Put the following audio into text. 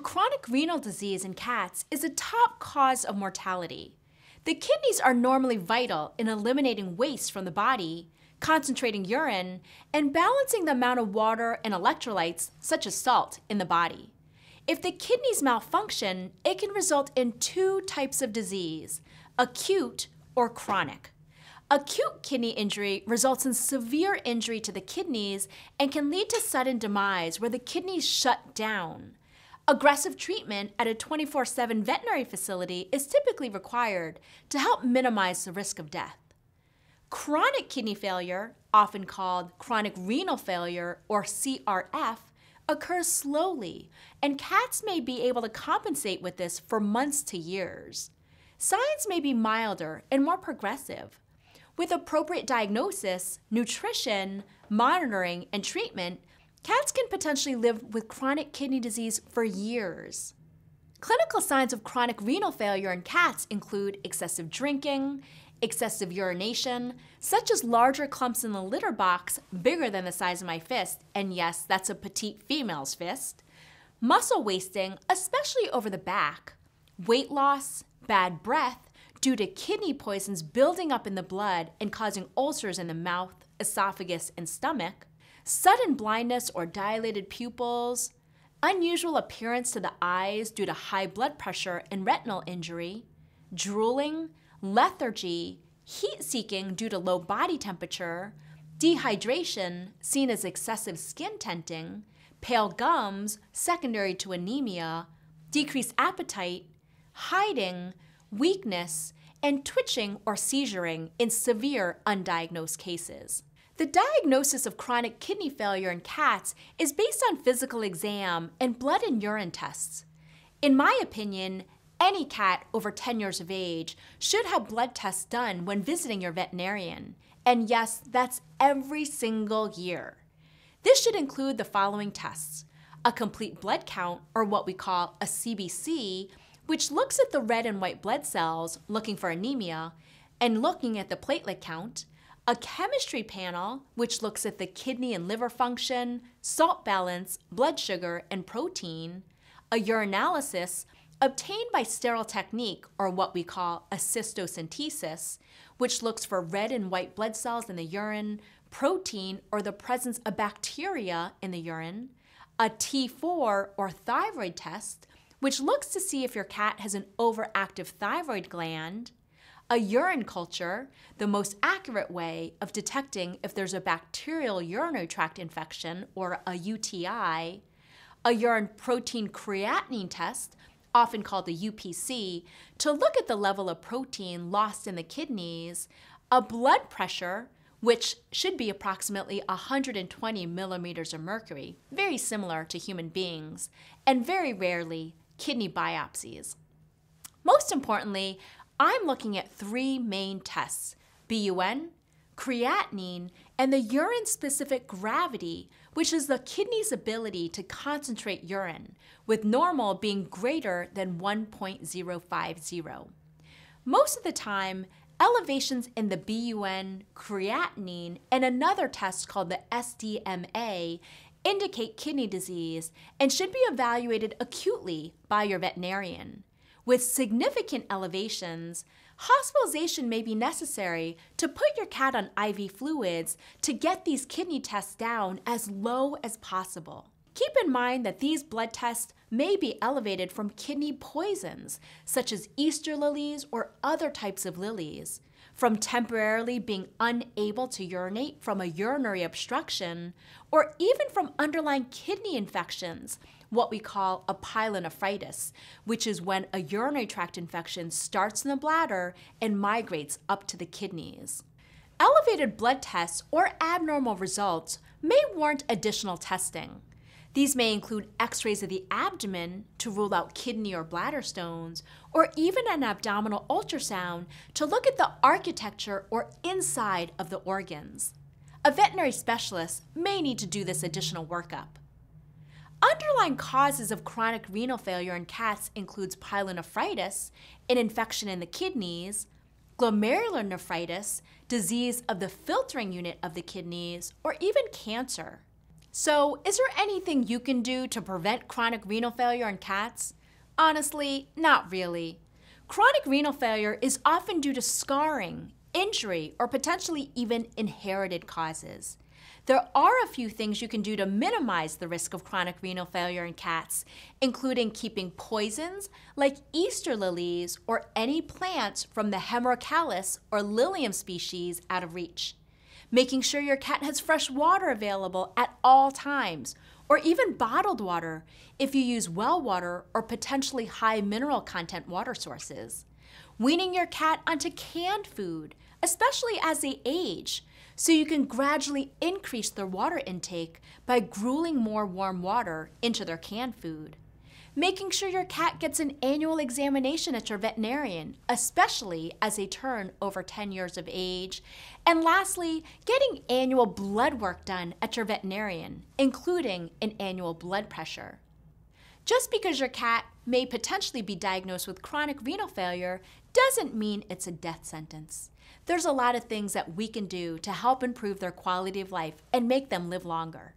chronic renal disease in cats is a top cause of mortality. The kidneys are normally vital in eliminating waste from the body, concentrating urine, and balancing the amount of water and electrolytes, such as salt, in the body. If the kidneys malfunction, it can result in two types of disease, acute or chronic. Acute kidney injury results in severe injury to the kidneys and can lead to sudden demise where the kidneys shut down. Aggressive treatment at a 24/7 veterinary facility is typically required to help minimize the risk of death. Chronic kidney failure, often called chronic renal failure or CRF, occurs slowly, and cats may be able to compensate with this for months to years. Signs may be milder and more progressive. With appropriate diagnosis, nutrition, monitoring, and treatment, cats can potentially live with chronic kidney disease for years. Clinical signs of chronic renal failure in cats include excessive drinking, excessive urination, such as larger clumps in the litter box bigger than the size of my fist, and yes, that's a petite female's fist, muscle wasting, especially over the back, weight loss, bad breath due to kidney poisons building up in the blood and causing ulcers in the mouth, esophagus, and stomach, sudden blindness or dilated pupils, unusual appearance to the eyes due to high blood pressure and retinal injury, drooling, lethargy, heat-seeking due to low body temperature, dehydration, seen as excessive skin tinting, pale gums, secondary to anemia, decreased appetite, hiding, weakness, and twitching or seizuring in severe undiagnosed cases. The diagnosis of chronic kidney failure in cats is based on physical exam and blood and urine tests. In my opinion, any cat over 10 years of age should have blood tests done when visiting your veterinarian. And yes, that's every single year. This should include the following tests: a complete blood count, or what we call a CBC, which looks at the red and white blood cells, looking for anemia, and looking at the platelet count. A chemistry panel, which looks at the kidney and liver function, salt balance, blood sugar, and protein. A urinalysis, obtained by sterile technique, or what we call a cystocentesis, which looks for red and white blood cells in the urine, protein, or the presence of bacteria in the urine. A T4, or thyroid test, which looks to see if your cat has an overactive thyroid gland. A urine culture, the most accurate way of detecting if there's a bacterial urinary tract infection, or a UTI. A urine protein creatinine test, often called the UPC, to look at the level of protein lost in the kidneys. A blood pressure, which should be approximately 120 millimeters of mercury, very similar to human beings, and very rarely, kidney biopsies. Most importantly, I'm looking at three main tests: BUN, creatinine, and the urine-specific gravity, which is the kidney's ability to concentrate urine, with normal being greater than 1.050. Most of the time, elevations in the BUN, creatinine, and another test called the SDMA indicate kidney disease and should be evaluated acutely by your veterinarian. With significant elevations, hospitalization may be necessary to put your cat on IV fluids to get these kidney tests down as low as possible. Keep in mind that these blood tests may be elevated from kidney poisons, such as Easter lilies or other types of lilies, from temporarily being unable to urinate from a urinary obstruction, or even from underlying kidney infections, what we call a pyelonephritis, which is when a urinary tract infection starts in the bladder and migrates up to the kidneys. Elevated blood tests or abnormal results may warrant additional testing. These may include x-rays of the abdomen to rule out kidney or bladder stones, or even an abdominal ultrasound to look at the architecture or inside of the organs. A veterinary specialist may need to do this additional workup. Underlying causes of chronic renal failure in cats includes pyelonephritis, an infection in the kidneys, glomerular nephritis, disease of the filtering unit of the kidneys, or even cancer. So, is there anything you can do to prevent chronic renal failure in cats? Honestly, not really. Chronic renal failure is often due to scarring, injury, or potentially even inherited causes. There are a few things you can do to minimize the risk of chronic renal failure in cats, including keeping poisons like Easter lilies or any plants from the Hemerocallis or Lilium species out of reach, making sure your cat has fresh water available at all times, or even bottled water if you use well water or potentially high mineral content water sources, weaning your cat onto canned food, especially as they age, so you can gradually increase their water intake by grueling more warm water into their canned food. Making sure your cat gets an annual examination at your veterinarian, especially as they turn over 10 years of age. And lastly, getting annual blood work done at your veterinarian, including an annual blood pressure. Just because your cat may potentially be diagnosed with chronic renal failure doesn't mean it's a death sentence. There's a lot of things that we can do to help improve their quality of life and make them live longer.